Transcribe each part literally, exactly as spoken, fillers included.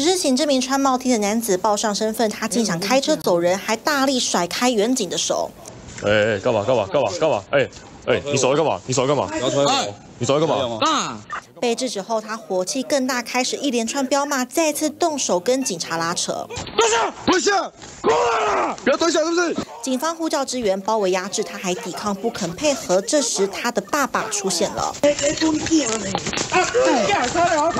只是请这名穿帽 T 的男子报上身份，他竟想开车走人，还大力甩开远景的手。哎哎，干嘛干嘛干嘛干嘛？哎哎，你手在干嘛？你手在干嘛？你手在干嘛？被制止后，他火气更大，开始一连串飙骂，再次动手跟警察拉扯。蹲下，蹲下，过来啦！不要蹲下，是不是？警方呼叫支援，包围压制，他还抵抗不肯配合。这时，他的爸爸出现了。哎哎，兄弟啊！你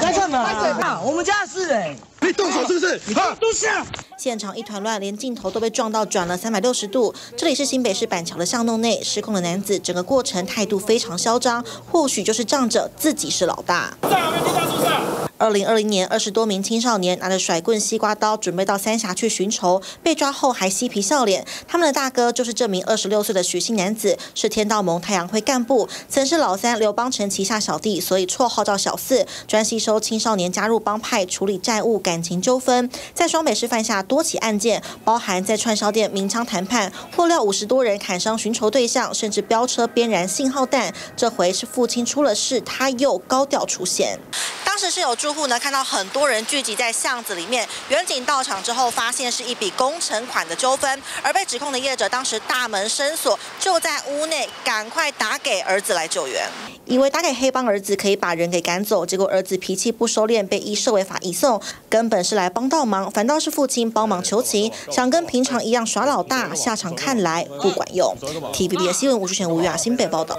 在干嘛？我们家的事哎！你动手是不是？啊，蹲下！现场一团乱，连镜头都被撞到转了三百六十度。这里是新北市板桥的巷弄内，失控的男子整个过程态度非常嚣张，或许就是仗着自己是老大。二零二零年，二十多名青少年拿着甩棍、西瓜刀，准备到三峡去寻仇，被抓后还嬉皮笑脸。他们的大哥就是这名二十六岁的许姓男子，是天道盟太阳会干部，曾是老三刘邦成旗下小弟，所以绰号叫小四，专吸收青少年加入帮派，处理债务、感情纠纷。在双北市犯下多起案件，包含在串烧店鸣枪谈判，获料五十多人砍伤寻仇对象，甚至飙车边燃信号弹。这回是父亲出了事，他又高调出现。当时是有住户呢看到很多人聚集在巷子里面，远景到场之后发现是一笔工程款的纠纷，而被指控的业者当时大门深锁，就在屋内赶快打给儿子来救援，以为打给黑帮儿子可以把人给赶走，结果儿子脾气不收敛，被依社会法移送，根本是来帮倒忙，反倒是父亲帮忙求情，想跟平常一样耍老大，下场看来不管用。T V B S 新闻吴淑璇、吴雅新北报道。